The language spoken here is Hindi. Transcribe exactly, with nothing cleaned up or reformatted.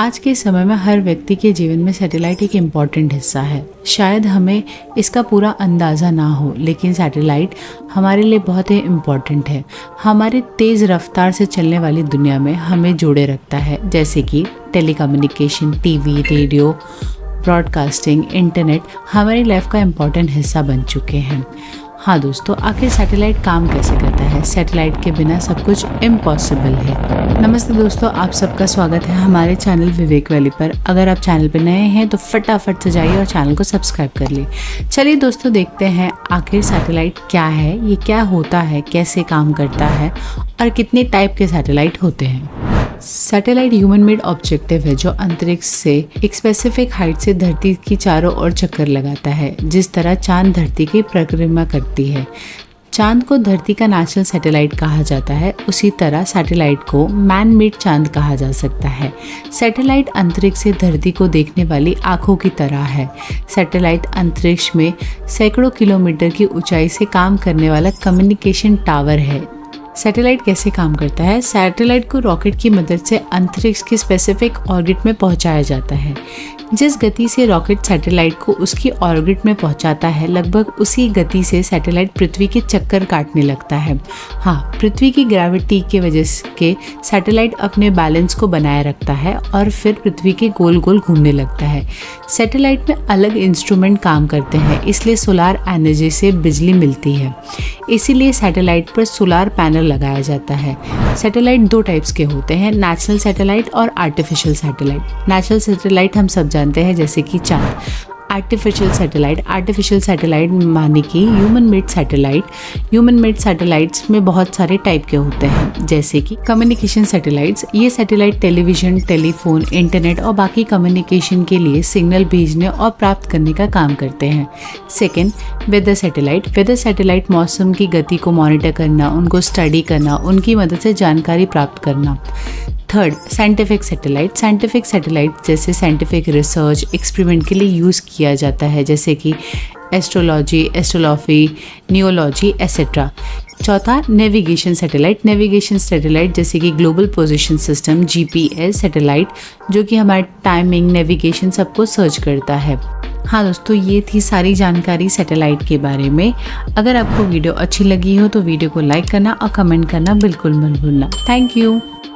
आज के समय में हर व्यक्ति के जीवन में सैटेलाइट एक इम्पॉर्टेंट हिस्सा है। शायद हमें इसका पूरा अंदाज़ा ना हो, लेकिन सैटेलाइट हमारे लिए बहुत ही इम्पॉर्टेंट है। हमारे तेज़ रफ्तार से चलने वाली दुनिया में हमें जोड़े रखता है, जैसे कि telecommunication, TV, radio, broadcasting, internet हमारी लाइफ का इम्पॉर्टेंट हिस्सा बन चुके हैं। हाँ दोस्तों, आखिर सैटेलाइट काम कैसे करता है? सैटेलाइट के बिना सब कुछ इम्पॉसिबल है। नमस्ते दोस्तों, आप सबका स्वागत है हमारे चैनल विवेक वैली पर। अगर आप चैनल पर नए हैं तो फटाफट से जाइए और चैनल को सब्सक्राइब कर लिए। चलिए दोस्तों, देखते हैं आखिर सैटेलाइट क्या है, ये क्या होता है, कैसे काम करता है और कितने टाइप के सैटेलाइट होते हैं। सैटेलाइट ह्यूमन मेड ऑब्जेक्टिव है जो अंतरिक्ष से एक स्पेसिफिक हाइट से धरती की चारों ओर चक्कर लगाता है, जिस तरह चांद धरती की परिक्रमा करती है। चांद को धरती का नेशनल सैटेलाइट कहा जाता है, उसी तरह सैटेलाइट को मैन मेड चांद कहा जा सकता है। सैटेलाइट अंतरिक्ष से धरती को देखने वाली आँखों की तरह है। सैटेलाइट अंतरिक्ष में सैकड़ों किलोमीटर की ऊंचाई से काम करने वाला कम्युनिकेशन टावर है। सैटेलाइट कैसे काम करता है? सैटेलाइट को रॉकेट की मदद से अंतरिक्ष के स्पेसिफिक ऑर्बिट में पहुंचाया जाता है। जिस गति से रॉकेट सैटेलाइट को उसकी ऑर्बिट में पहुंचाता है, लगभग उसी गति से सैटेलाइट पृथ्वी के चक्कर काटने लगता है। हाँ, पृथ्वी की ग्रेविटी के वजह से सैटेलाइट अपने बैलेंस को बनाए रखता है और फिर पृथ्वी के गोल गोल घूमने लगता है। सैटेलाइट में अलग इंस्ट्रूमेंट काम करते हैं, इसलिए सोलार एनर्जी से बिजली मिलती है। इसीलिए सैटेलाइट पर सोलार पैनल लगाया जाता है। सैटेलाइट दो टाइप्स के होते हैं, नेचुरल सैटेलाइट और आर्टिफिशियल सैटेलाइट। नेचुरल सैटेलाइट हम सब जानते हैं, जैसे कि चांद। आर्टिफिशियल सैटेलाइट आर्टिफिशियल सैटेलाइट माने कि human made satellite. Human made satellites में बहुत सारे टाइप के होते हैं, जैसे कि कम्युनिकेशन सैटेलाइट्स। ये सैटेलाइट टेलीविजन, टेलीफोन, इंटरनेट और बाकी कम्युनिकेशन के लिए सिग्नल भेजने और प्राप्त करने का काम करते हैं। Second, weather satellite. Weather satellite मौसम की गति को मॉनिटर करना, उनको स्टडी करना, उनकी मदद से जानकारी प्राप्त करना। Third, scientific satellite. Scientific satellite जैसे साइंटिफिक रिसर्च, एक्सपेरिमेंट के लिए यूज़ किया जाता है, जैसे कि एस्ट्रोलॉजी, एस्ट्रोलॉफी, नियोलॉजी एसेट्रा। चौथा, नेविगेशन सैटेलाइट। नेविगेशन सैटेलाइट जैसे कि global position system, GPS satellite, जो कि हमारे टाइमिंग, नेविगेशन सबको सर्च करता है। हाँ दोस्तों, ये थी सारी जानकारी सैटेलाइट के बारे में। अगर आपको वीडियो अच्छी लगी हो तो वीडियो को लाइक करना और कमेंट करना बिल्कुल मत भूलना। Thank you.